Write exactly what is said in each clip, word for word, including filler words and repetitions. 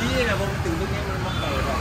đi là vô tự nhiên em mắc bè rồi.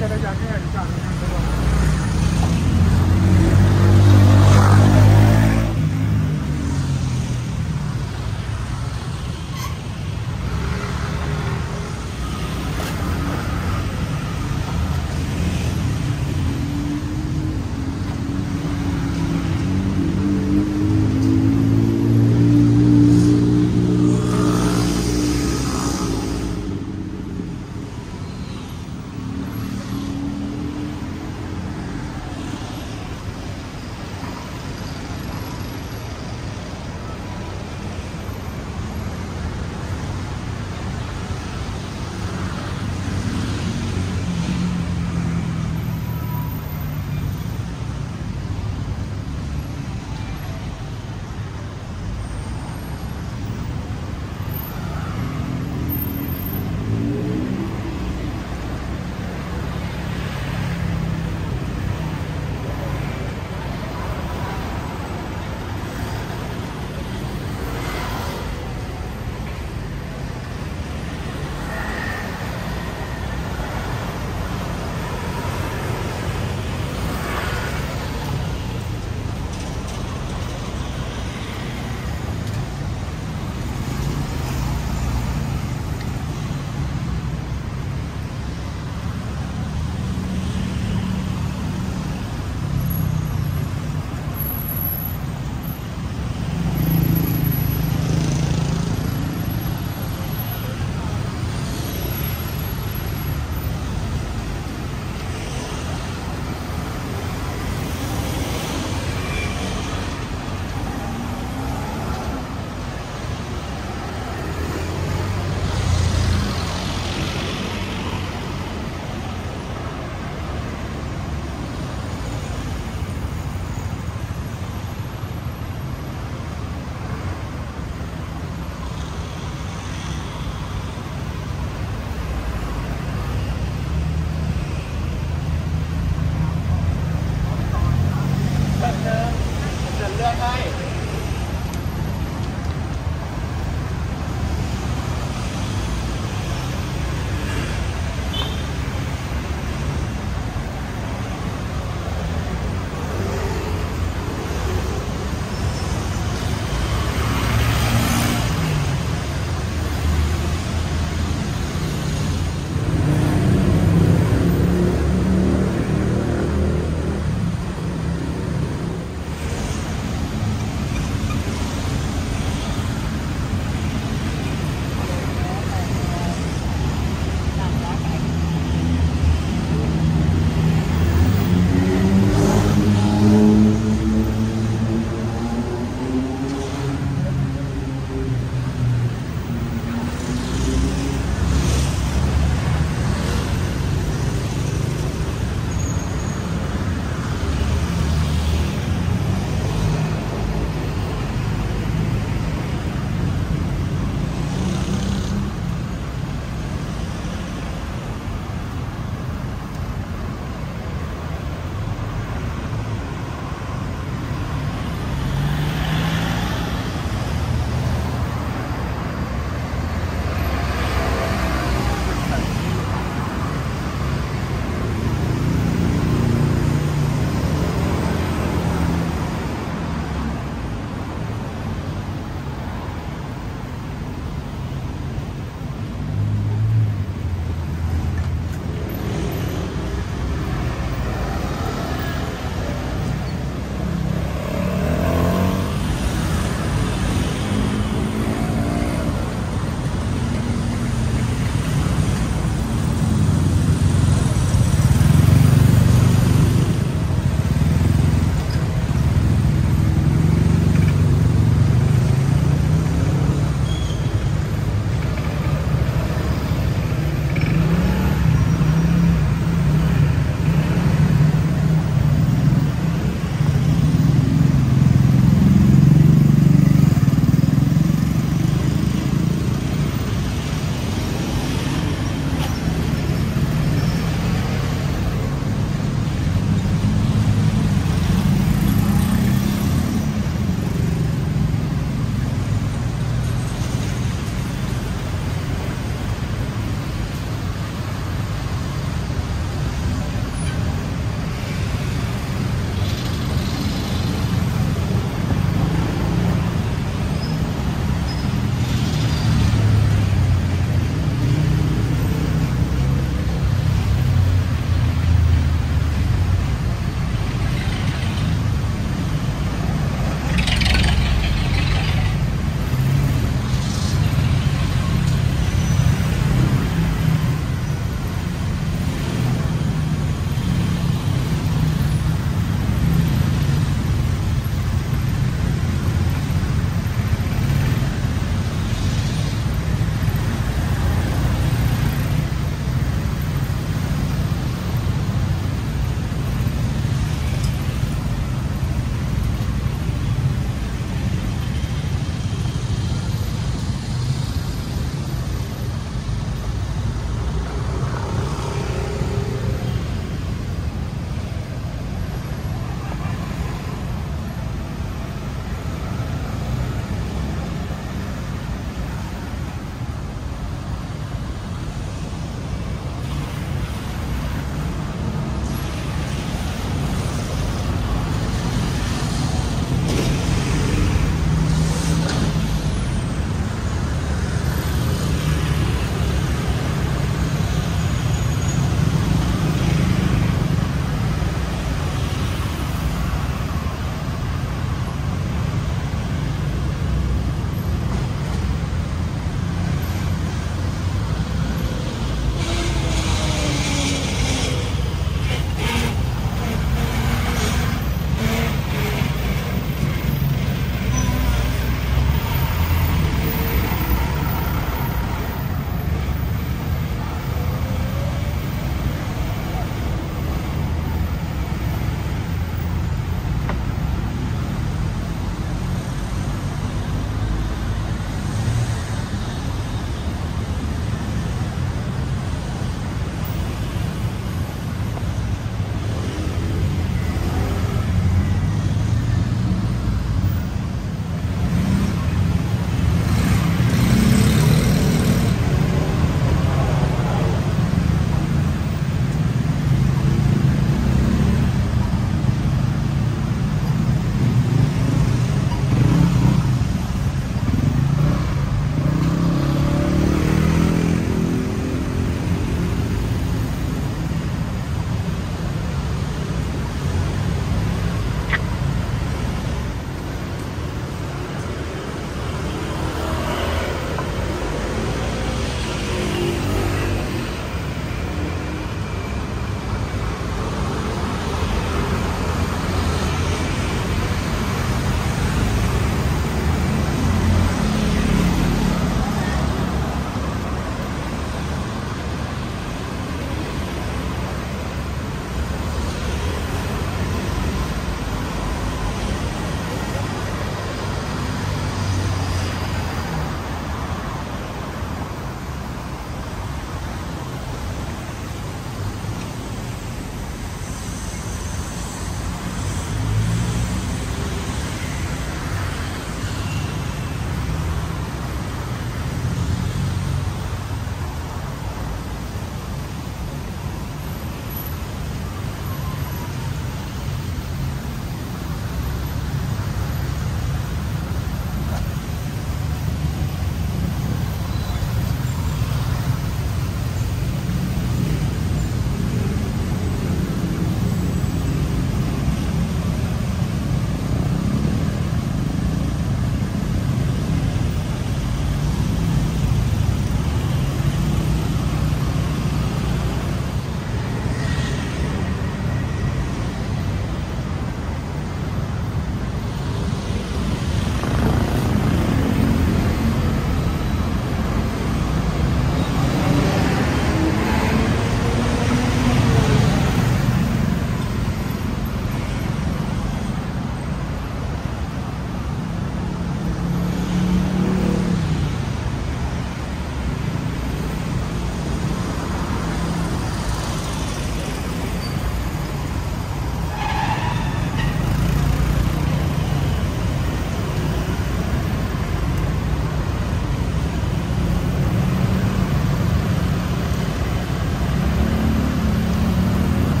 Gracias.